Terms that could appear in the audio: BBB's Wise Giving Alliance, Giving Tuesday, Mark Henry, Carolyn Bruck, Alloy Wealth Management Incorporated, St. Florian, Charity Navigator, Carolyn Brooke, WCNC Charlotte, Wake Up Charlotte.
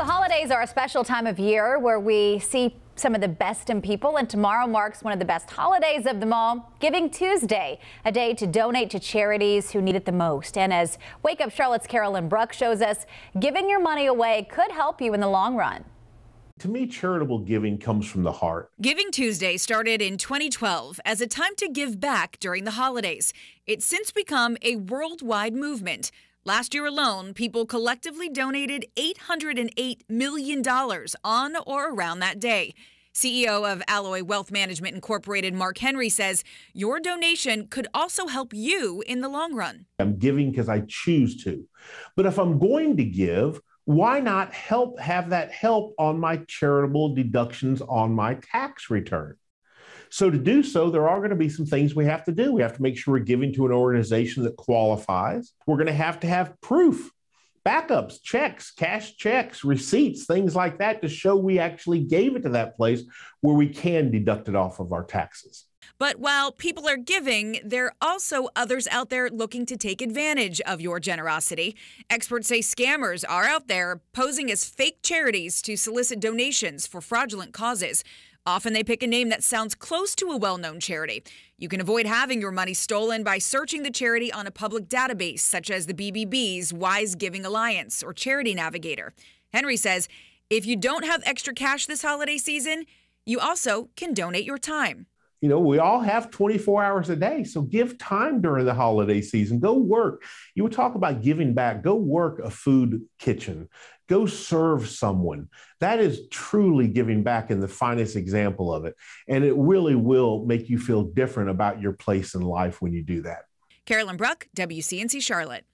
the holidays are a special time of year where we see some of the best in people, and tomorrow marks one of the best holidays of them all, Giving Tuesday, a day to donate to charities who need it the most. And as Wake Up Charlotte's Carolyn Bruck shows us, giving your money away could help you in the long run. To me, charitable giving comes from the heart. Giving Tuesday started in 2012 as a time to give back during the holidays. It's since become a worldwide movement. Last year alone, people collectively donated $808 million on or around that day. CEO of Alloy Wealth Management Incorporated, Mark Henry, says your donation could also help you in the long run. I'm giving because I choose to. But if I'm going to give, why not have that help on my charitable deductions on my tax return? So to do so, there are going to be some things we have to do. We have to make sure we're giving to an organization that qualifies. We're going to have proof, backups, checks, cash checks, receipts, things like that to show we actually gave it to that place where we can deduct it off of our taxes. But while people are giving, there are also others out there looking to take advantage of your generosity. Experts say scammers are out there posing as fake charities to solicit donations for fraudulent causes. Often they pick a name that sounds close to a well-known charity. You can avoid having your money stolen by searching the charity on a public database, such as the BBB's Wise Giving Alliance or Charity Navigator. Henry says if you don't have extra cash this holiday season, you also can donate your time. You know, we all have 24 hours a day, so give time during the holiday season. Go work. You would talk about giving back. Go work a food kitchen. Go serve someone. That is truly giving back in the finest example of it. And it really will make you feel different about your place in life when you do that. Carolyn Brooke, WCNC Charlotte.